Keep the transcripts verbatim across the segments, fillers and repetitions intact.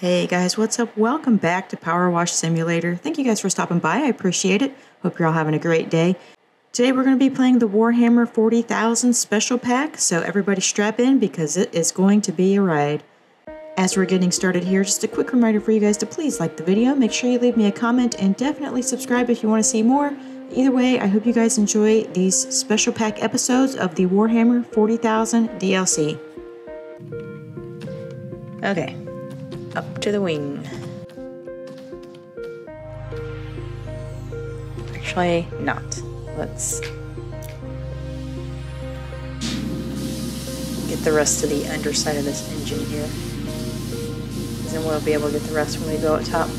Hey guys, what's up? Welcome back to Power Wash Simulator. Thank you guys for stopping by. I appreciate it. Hope you're all having a great day. Today we're going to be playing the Warhammer forty thousand Special Pack, so everybody strap in because it is going to be a ride. As we're getting started here, just a quick reminder for you guys to please like the video, make sure you leave me a comment, and definitely subscribe if you want to see more. Either way, I hope you guys enjoy these Special Pack episodes of the Warhammer forty thousand D L C. Okay, up to the wing. Actually, not. Let's get the rest of the underside of this engine here. Then we'll be able to get the rest when we go up top.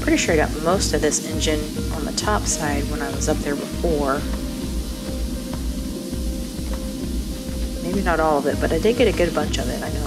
Pretty sure I got most of this engine on the top side when I was up there before. Maybe not all of it, but I did get a good bunch of it, I know.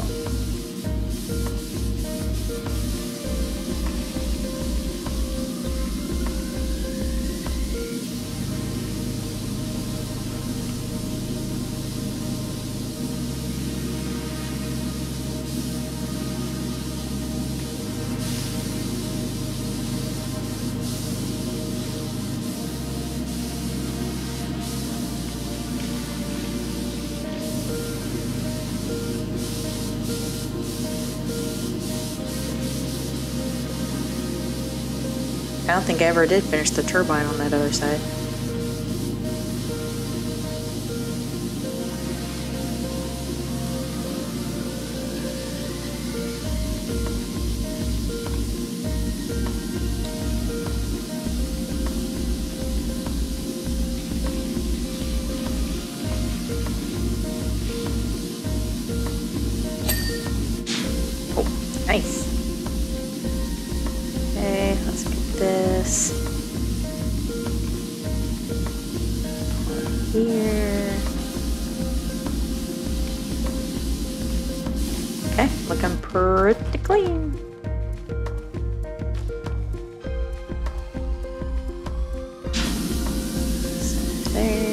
I don't think I ever did finish the turbine on that other side. Oh, nice. Okay, let's get this here. Okay, looking pretty clean. So there.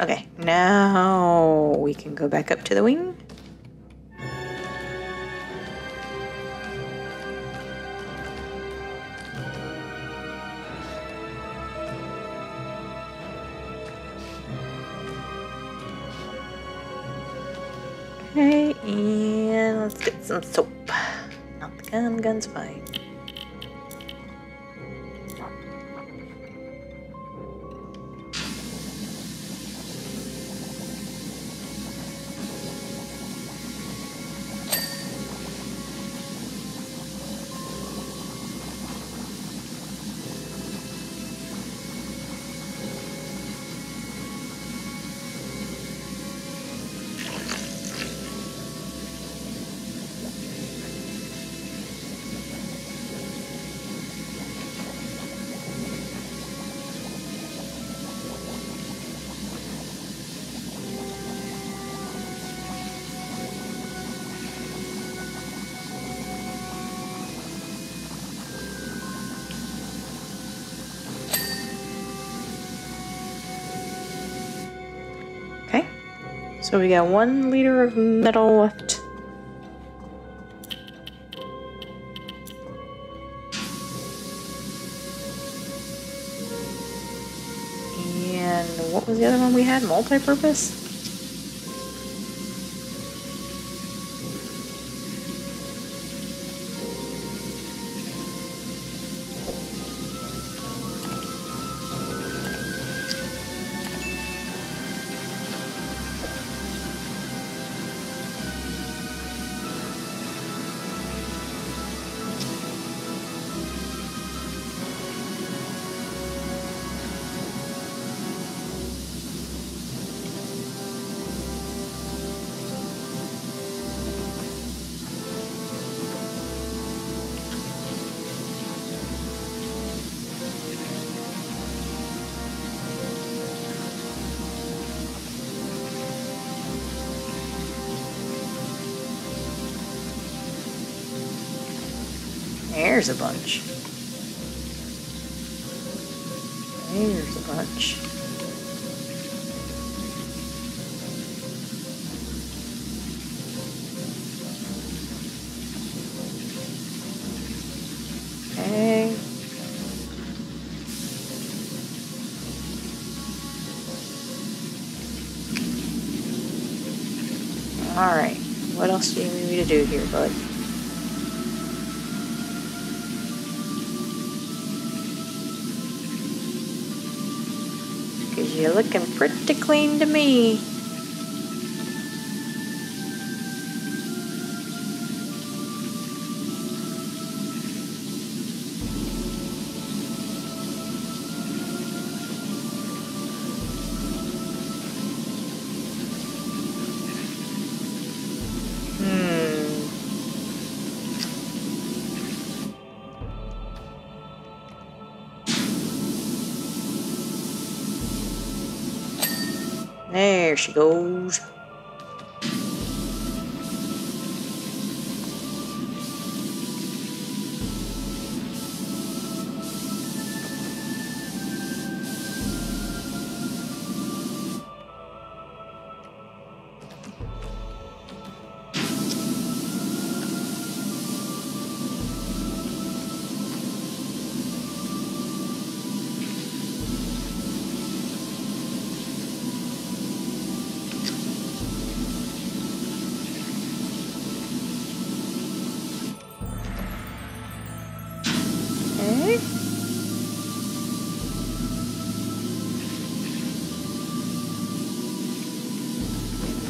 Okay, now we can go back up to the wing. Okay, and let's get some soap. Not the gun, gun's fine. So we got one liter of metal left. And what was the other one we had? Multi-purpose? There's a bunch. There's a bunch. Okay. Alright, what else do you need me to do here, bud? You're looking pretty clean to me. There she goes.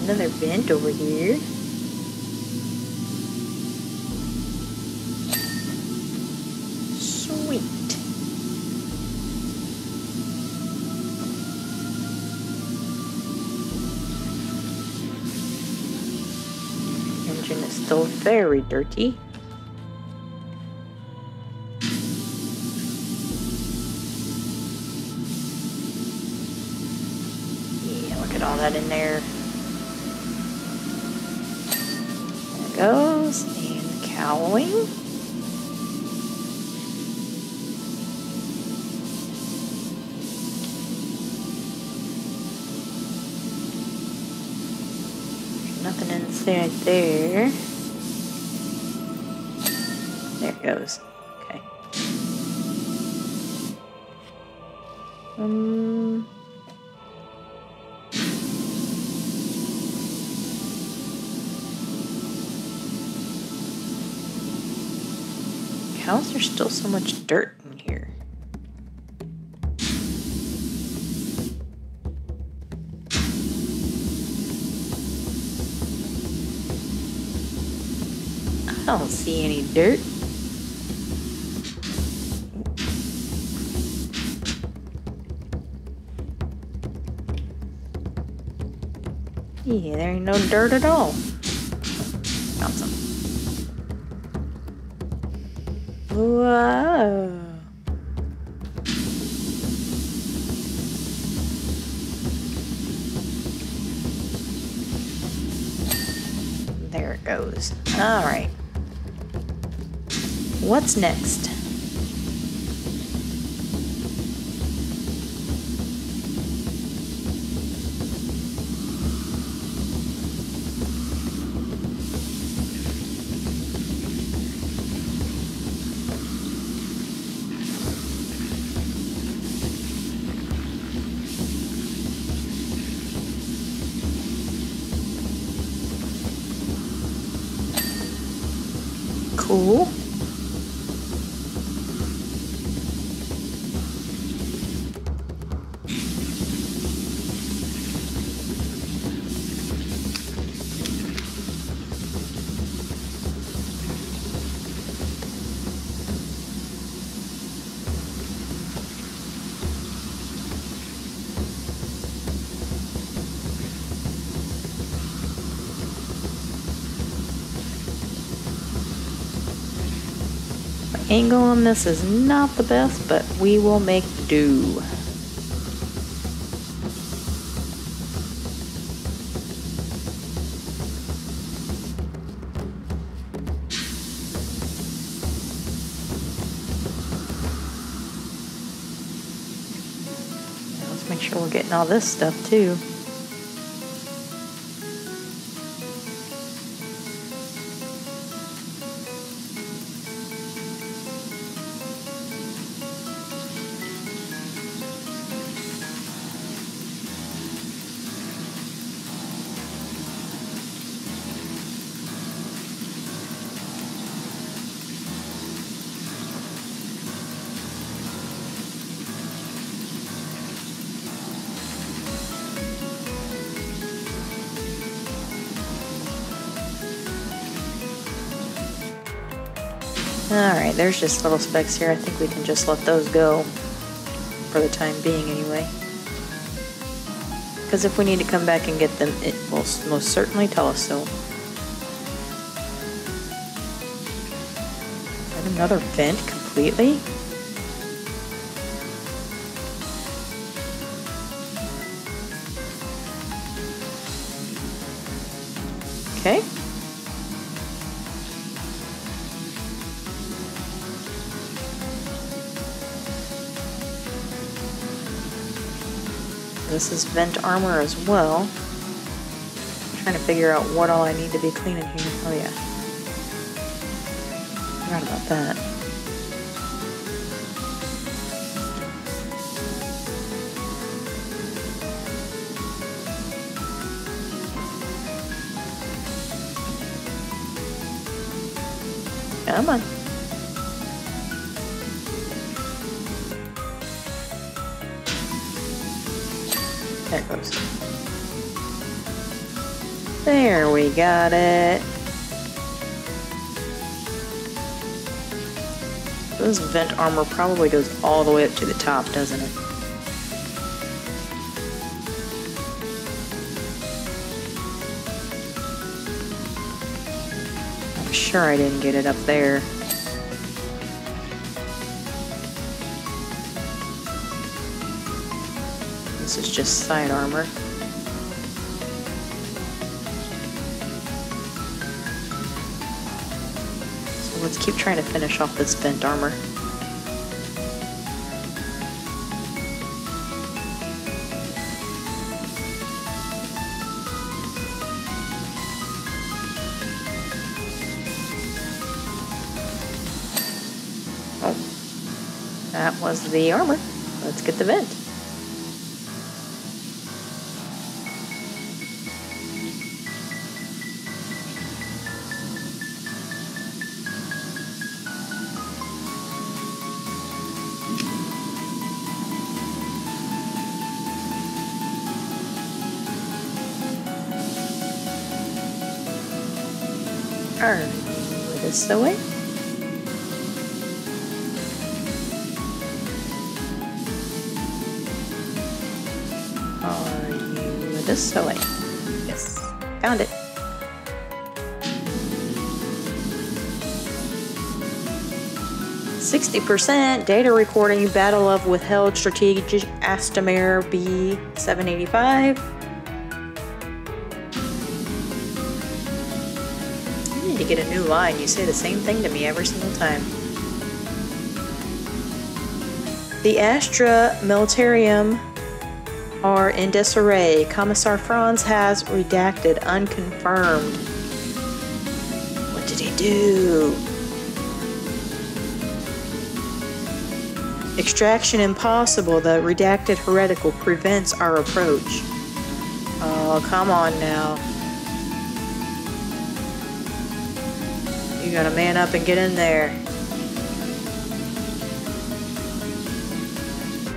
Another vent over here. Sweet. Engine is still very dirty. Yeah, look at all that in there. Goes and cowling. Nothing inside there. There it goes. Okay. Um. How is there still so much dirt in here? I don't see any dirt. Yeah, there ain't no dirt at all. Found some. Whoa. There it goes. All right. What's next? Cool. Angle on this is not the best, but we will make do. Make sure we're getting all this stuff too. Alright, there's just little specks here. I think we can just let those go for the time being anyway. Because if we need to come back and get them, it will most certainly tell us so. Is that another vent completely? Okay. This is vent armor as well. I'm trying to figure out what all I need to be cleaning here. Oh yeah. Forgot about that. Come on. There it goes. There we got it. This vent armor probably goes all the way up to the top, doesn't it? I'm sure I didn't get it up there. This is just side armor. So let's keep trying to finish off this vent armor. Oh, that was the armor. Let's get the vent. Alright, this the way. Are you this the way? Yes, found it. sixty percent data recording, Battle of Withheld Strategic Astamir B seven eighty-five. Get a new line. You say the same thing to me every single time. The Astra Militarium are in disarray. Commissar Franz has redacted, unconfirmed. What did he do? Extraction impossible. The redacted heretical prevents our approach. Oh, come on now. You gotta man up and get in there.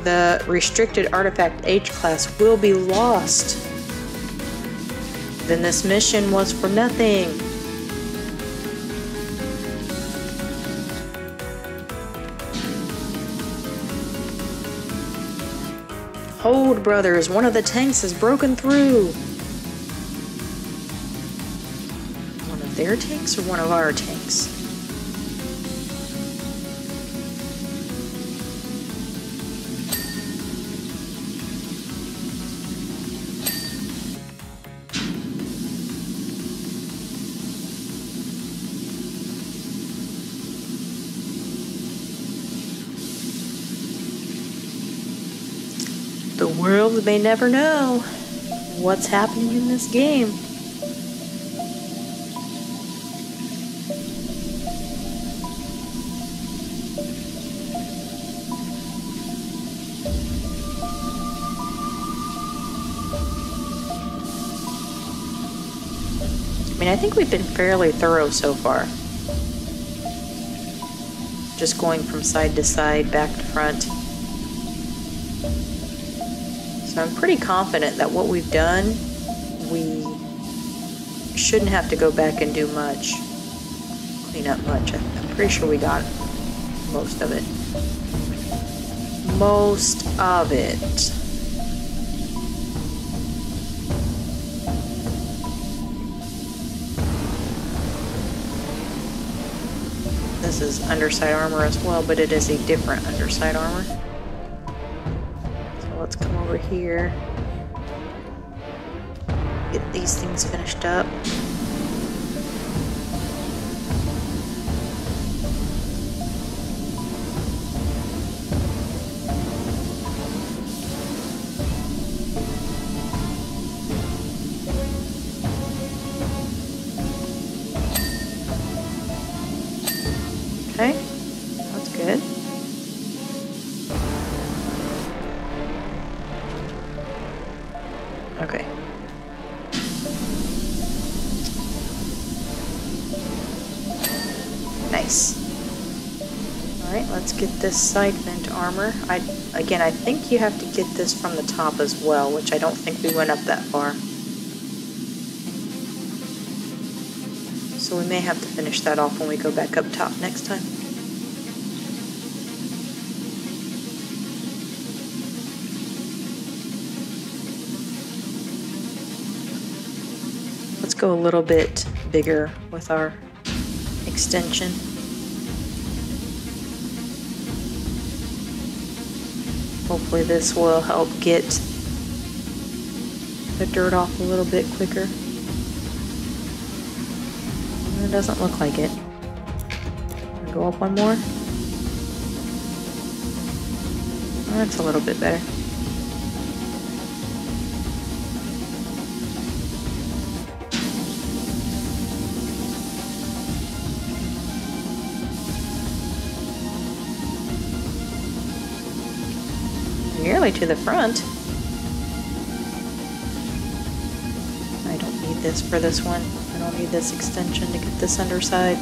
The restricted artifact H class will be lost. Then this mission was for nothing. Hold, brothers. One of the tanks has broken through. Their tanks or one of our tanks? The world may never know what's happening in this game. I mean, I think we've been fairly thorough so far. Just going from side to side, back to front. So I'm pretty confident that what we've done, we shouldn't have to go back and do much, clean up much. I'm pretty sure we got most of it. Most of it. This is underside armor as well, but it is a different underside armor. So let's come over here, get these things finished up. This side vent armor. I again I think you have to get this from the top as well, which I don't think we went up that far. So we may have to finish that off when we go back up top next time. Let's go a little bit bigger with our extension. Hopefully this will help get the dirt off a little bit quicker. It doesn't look like it. Go up one more. That's a little bit better. Nearly to the front. I don't need this for this one. I don't need this extension to get this underside.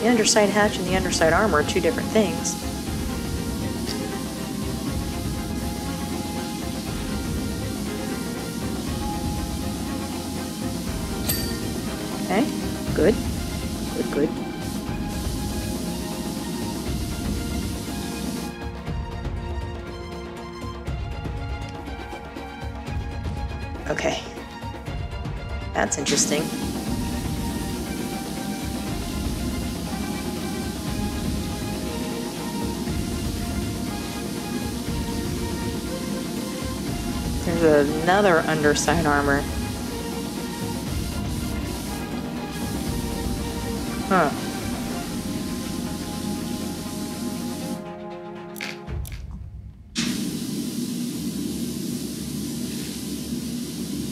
The underside hatch and the underside armor are two different things. Okay, good, good, good. Okay, that's interesting. Another underside armor. Huh.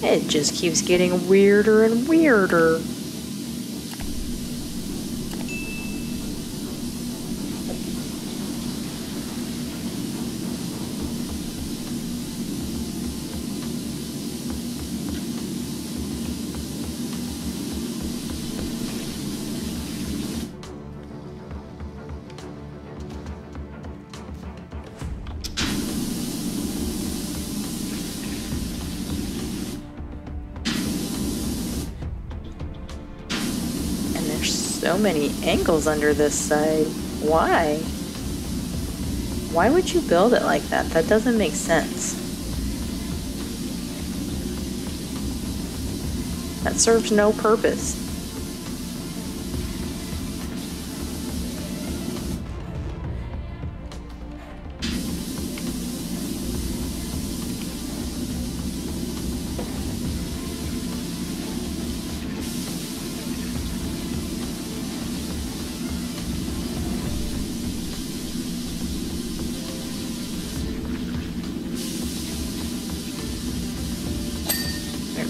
It just keeps getting weirder and weirder. So many angles under this side. Why? Why would you build it like that? That doesn't make sense. That serves no purpose.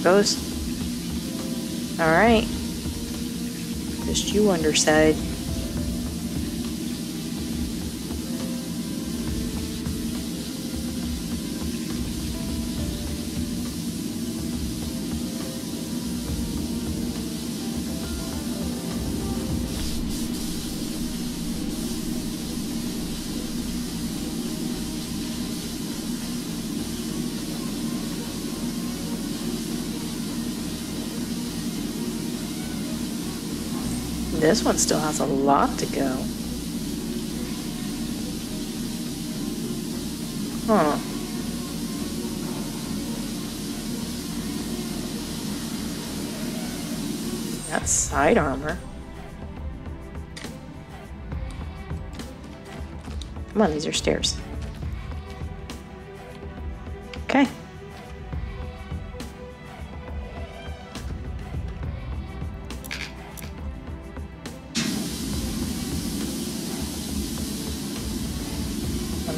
Goes. Alright. Just you underside. This one still has a lot to go. Huh. That's side armor. Come on, these are stairs. Okay.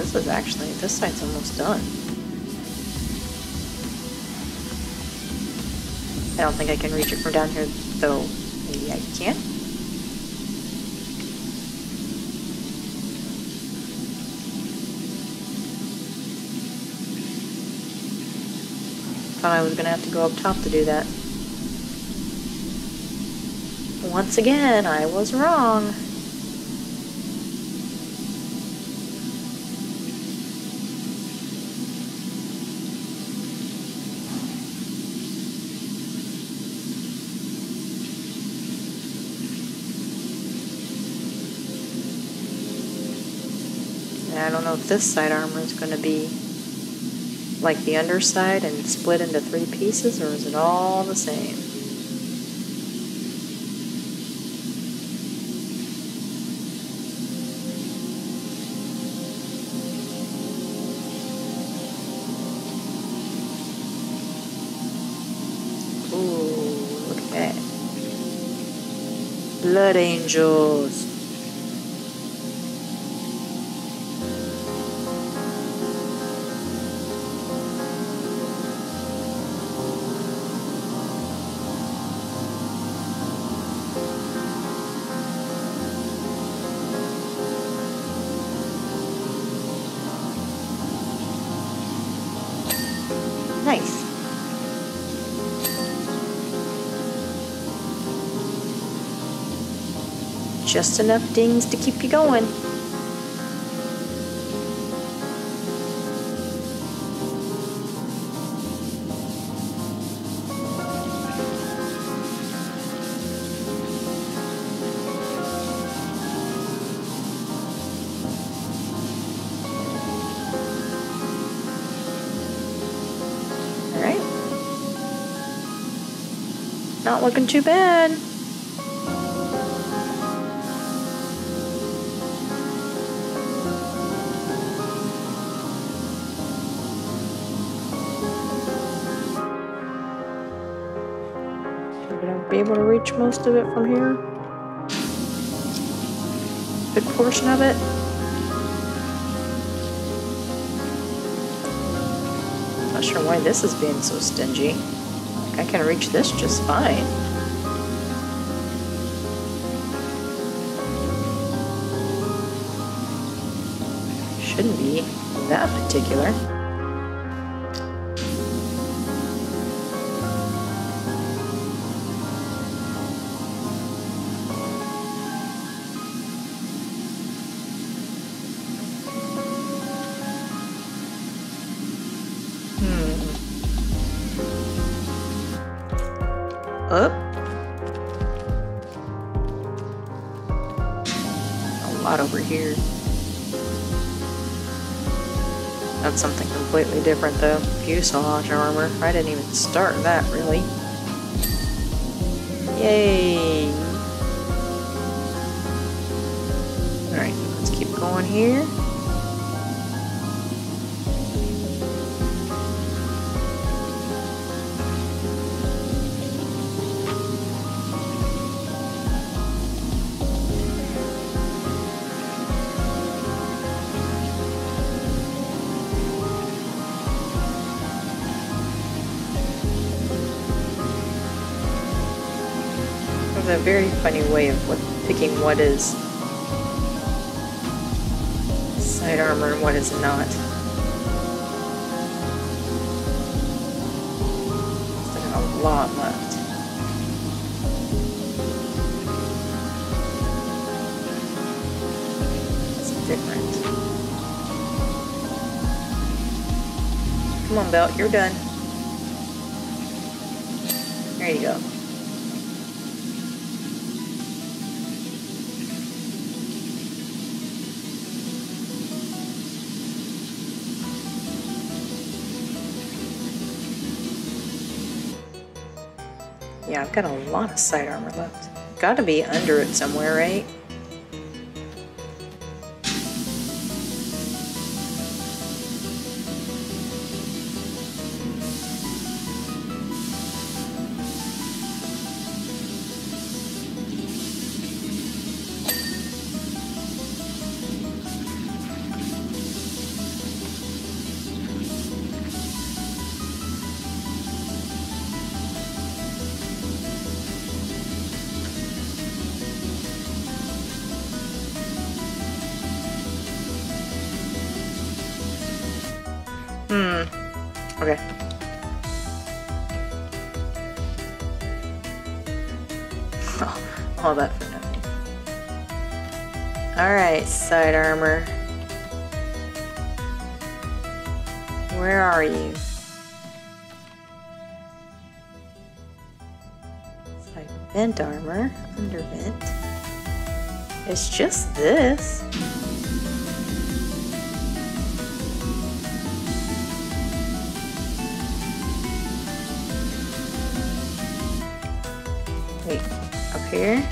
This is actually, this side's almost done. I don't think I can reach it from down here, though. Maybe I can. Thought I was gonna have to go up top to do that. Once again, I was wrong. This side armor is going to be like the underside and split into three pieces, or is it all the same? Ooh, look at that. Blood Angels. Just enough dings to keep you going. All right. Not looking too bad. Able to reach most of it from here. Good portion of it. Not sure why this is being so stingy. I can reach this just fine. Shouldn't be that particular. lot over here. That's something completely different though. Fuselage armor. I didn't even start that really. Yay! Alright, let's keep going here. A very funny way of what, picking what is side armor and what is not. Still got a lot left. It's different. Come on, belt, you're done. There you go. Yeah, I've got a lot of side armor left. Gotta be under it somewhere, right? Hmm. Okay. Oh, all that for nothing. Alright, side armor. Where are you? Side vent armor. Under vent. It's just this. Here.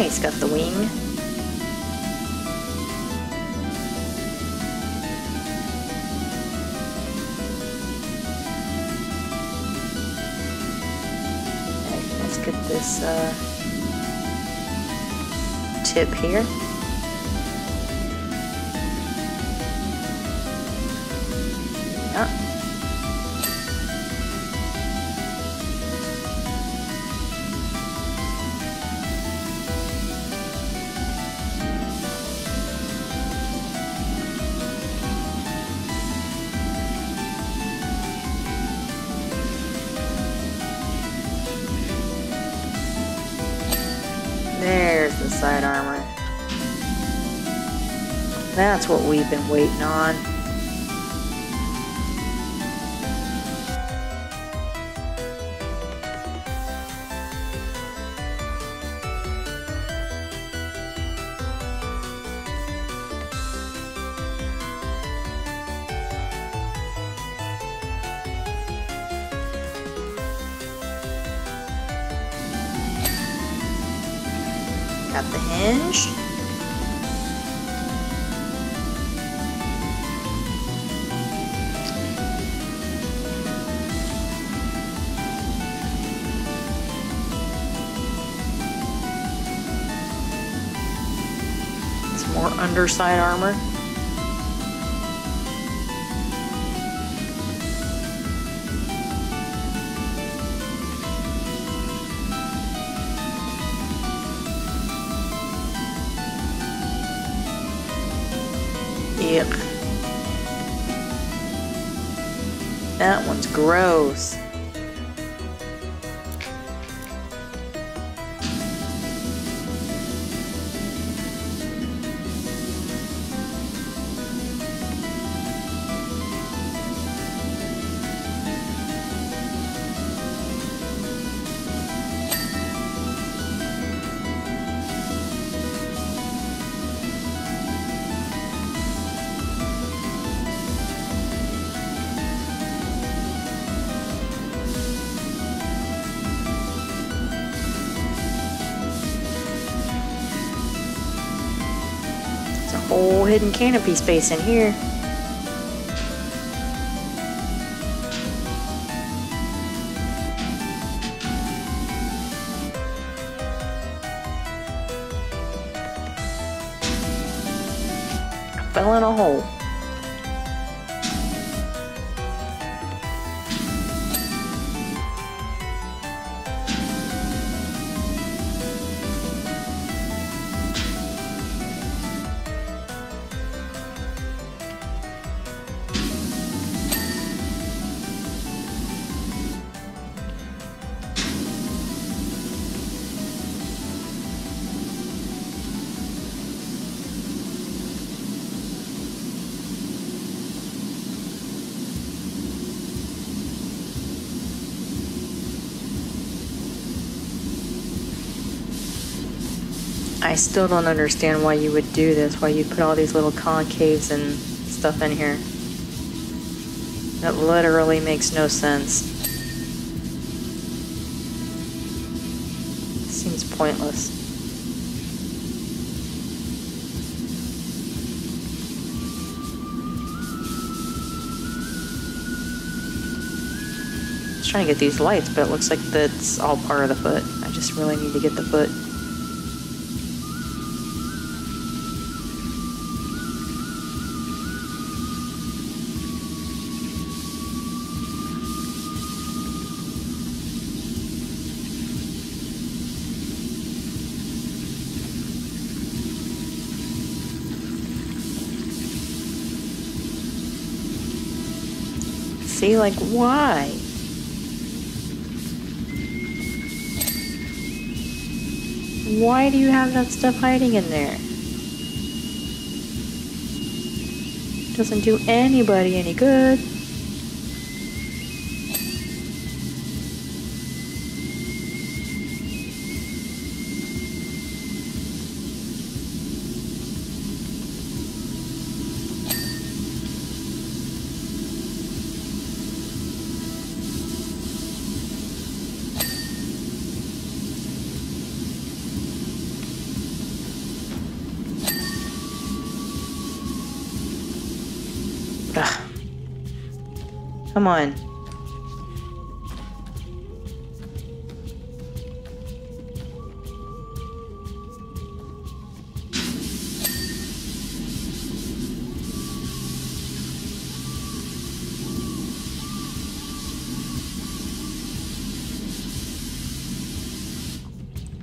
Nice, got the wing. Okay, let's get this uh, tip here. Side armor. That's what we've been waiting on. Got the hinge. underside armor. Yep. That one's gross. Whole hidden canopy space in here. I fell in a hole. I still don't understand why you would do this, why you'd put all these little concaves and stuff in here. That literally makes no sense. It seems pointless. I was trying to get these lights, but it looks like that's all part of the foot. I just really need to get the foot. See, like, why? Why do you have that stuff hiding in there? Doesn't do anybody any good. Come on.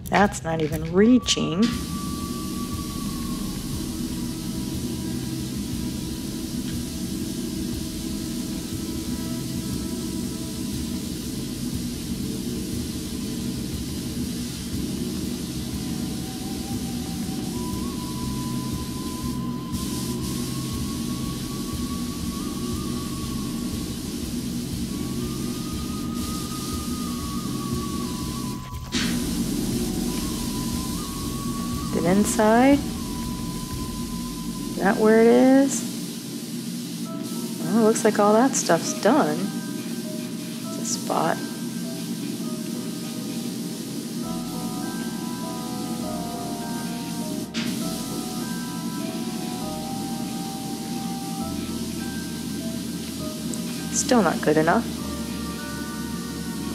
That's not even reaching. Inside? Is that where it is? Well, it looks like all that stuff's done. It's a spot. Still not good enough.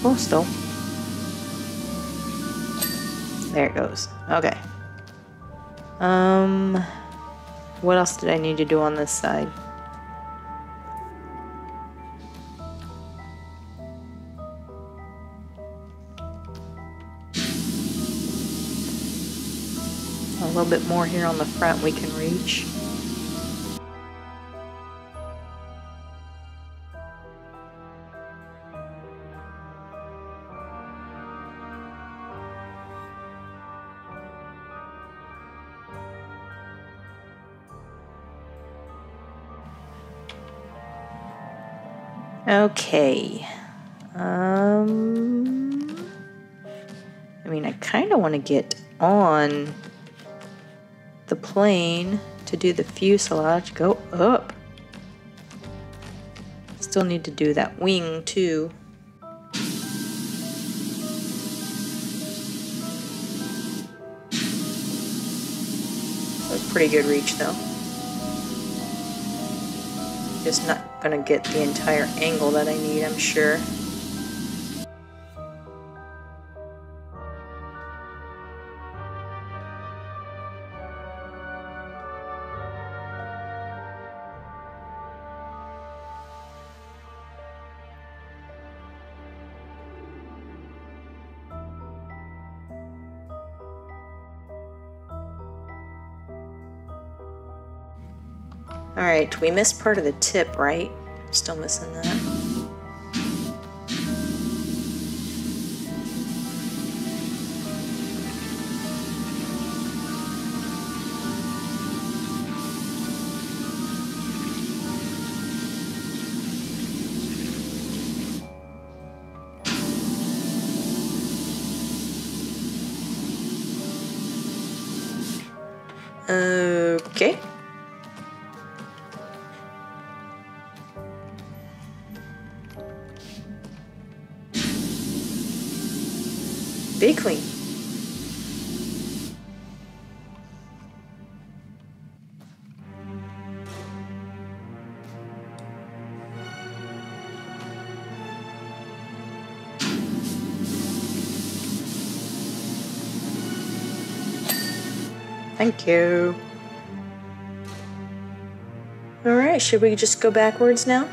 Close though. There it goes. Okay. Um, What else did I need to do on this side? A little bit more here on the front we can reach. Okay, um, I mean, I kind of want to get on the plane to do the fuselage, go up. Still need to do that wing too. That's pretty good reach though. Just not gonna get the entire angle that I need, I'm sure. Alright, we missed part of the tip, right? Still missing that. Okay. Be clean. Thank you. All right, should we just go backwards now?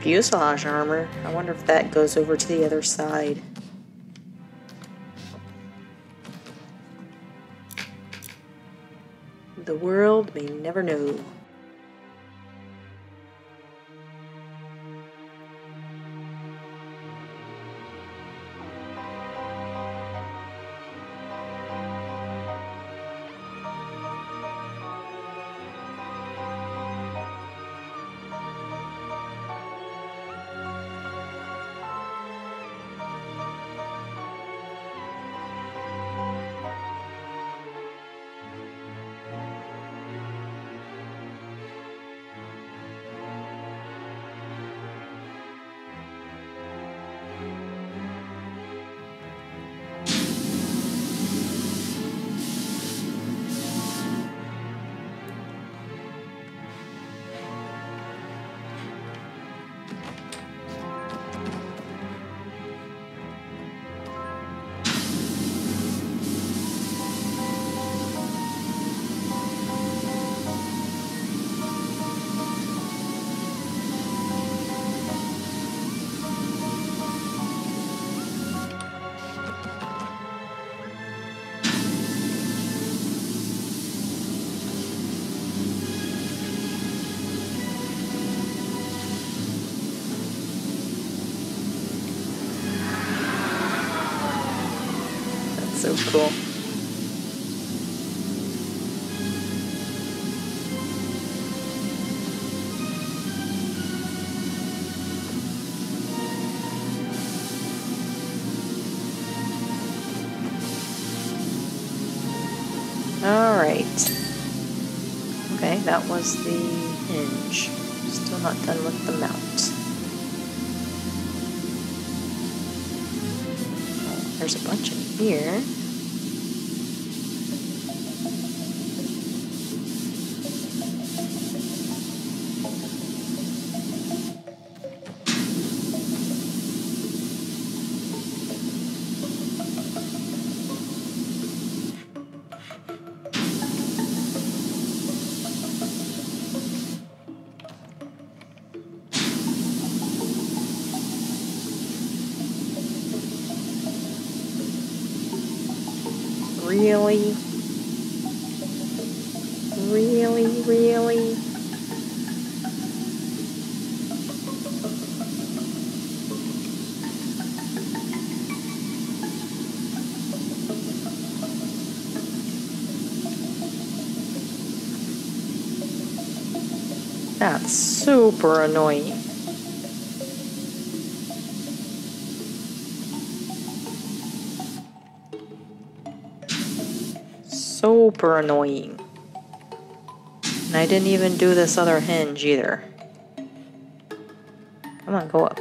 Fuselage armor. I wonder if that goes over to the other side. The world may never know. So cool. All right. Okay, that was the hinge. Still not done with the mount. There's a bunch in here. Really? Really, really? That's super annoying. Super annoying. And I didn't even do this other hinge either. Come on, go up.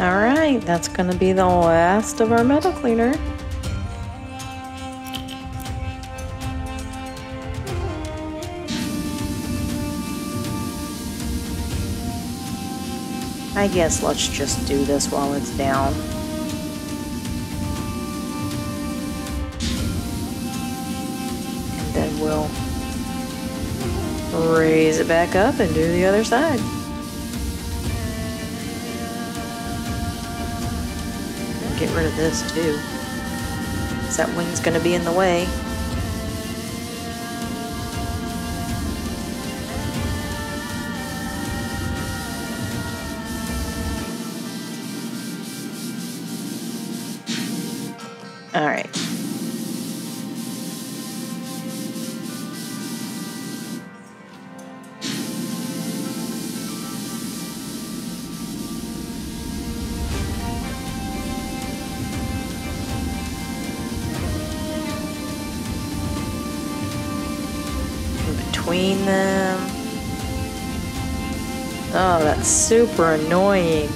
Alright, that's gonna be the last of our metal cleaner. I guess let's just do this while it's down. And then we'll raise it back up and do the other side. Get rid of this too, because that wing's going to be in the way. All right. Between them. Oh, that's super annoying.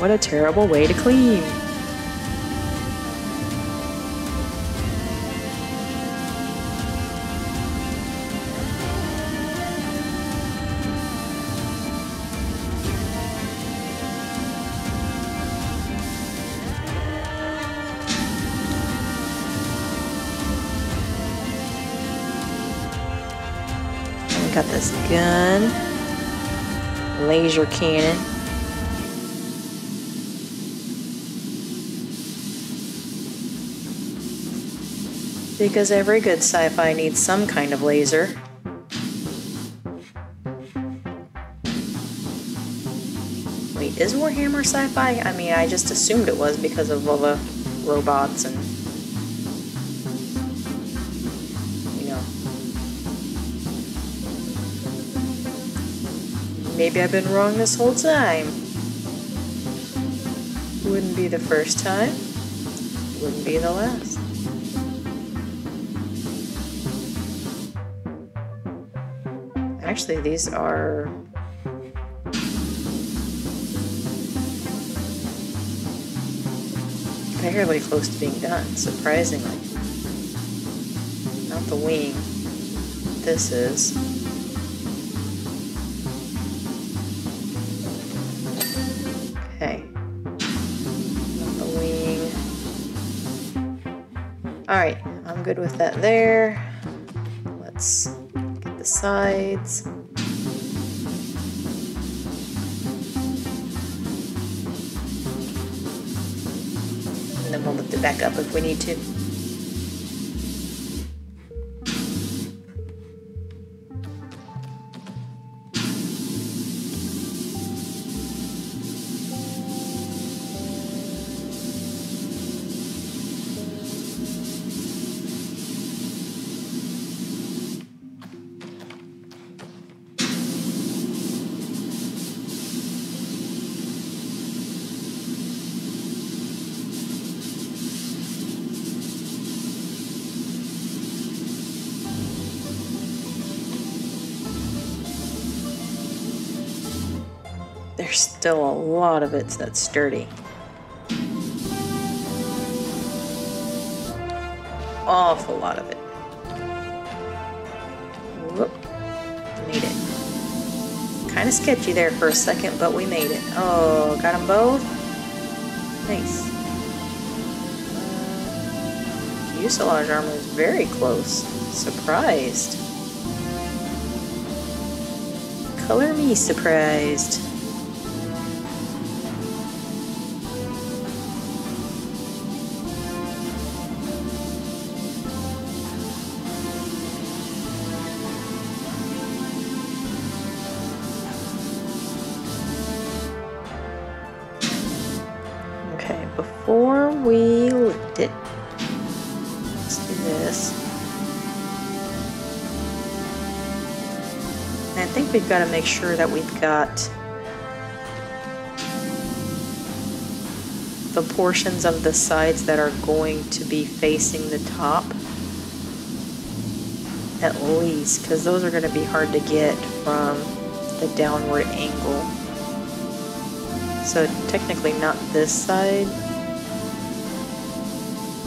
What a terrible way to clean. Got this gun, laser cannon. Because every good sci-fi needs some kind of laser. Wait, is Warhammer sci-fi? I mean, I just assumed it was because of all the robots and maybe I've been wrong this whole time. Wouldn't be the first time. Wouldn't be the last. Actually, these are... fairly close to being done, surprisingly. Not the wing. This is... Alright, I'm good with that there. Let's get the sides. And then we'll lift it back up if we need to. there's still a lot of it that's sturdy. Awful lot of it. Whoop. Made it. Kind of sketchy there for a second, but we made it. Oh, got them both? Nice. Uh, fuselage armor is very close. Surprised. Color me surprised. Okay, before we lift it, let's do this. I think we've got to make sure that we've got the portions of the sides that are going to be facing the top at least, because those are going to be hard to get from the downward angle. So technically not this side,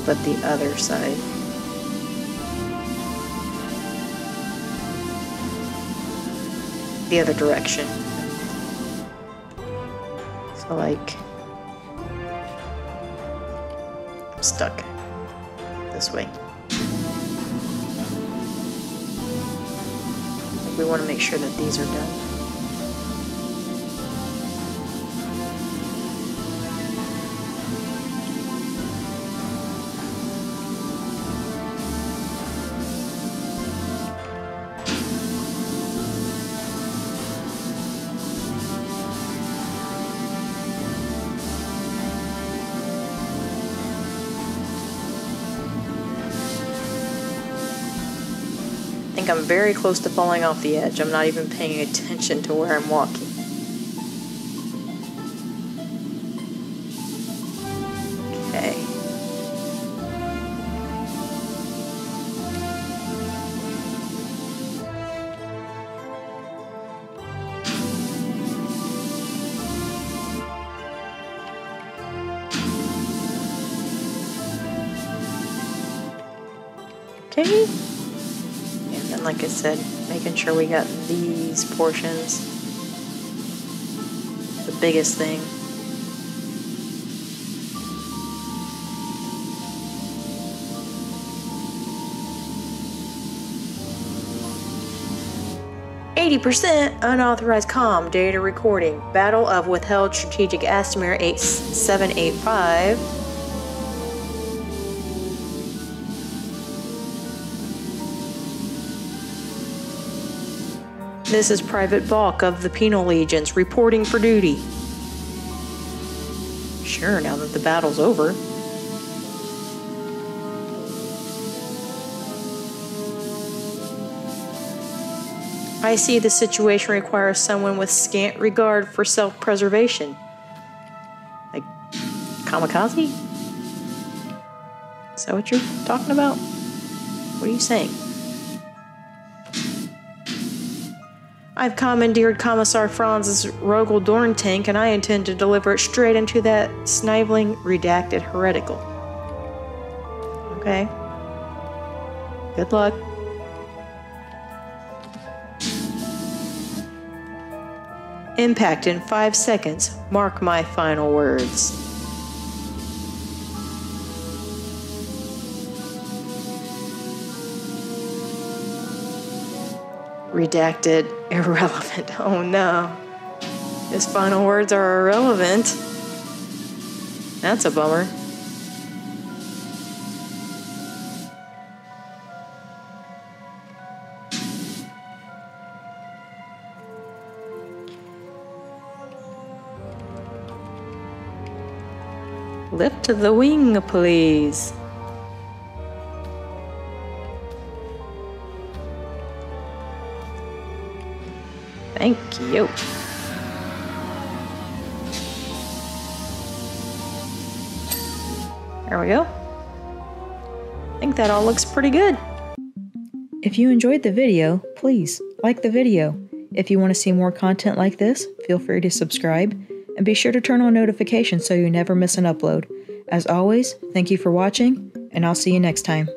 but the other side. The other direction. So like, I'm stuck this way. We want to make sure that these are done. I'm very close to falling off the edge. I'm not even paying attention to where I'm walking. Okay. Okay. Like I said, making sure we got these portions, the biggest thing. eighty percent unauthorized comm data recording. Battle of withheld strategic Astamir eight seven eight five. This is Private Balk of the Penal Legions, reporting for duty. Sure, now that the battle's over. I see the situation requires someone with scant regard for self-preservation. Like, kamikaze? Is that what you're talking about? What are you saying? I've commandeered Commissar Franz's Rogal Dorn tank, and I intend to deliver it straight into that sniveling, redacted heretical. Okay. Good luck. Impact in five seconds. Mark my final words. Redacted. Irrelevant. Oh no. His final words are irrelevant. That's a bummer. Lift the wing, please. Thank you. There we go. I think that all looks pretty good. If you enjoyed the video, please like the video. If you want to see more content like this, feel free to subscribe, and be sure to turn on notifications so you never miss an upload. As always, thank you for watching, and I'll see you next time.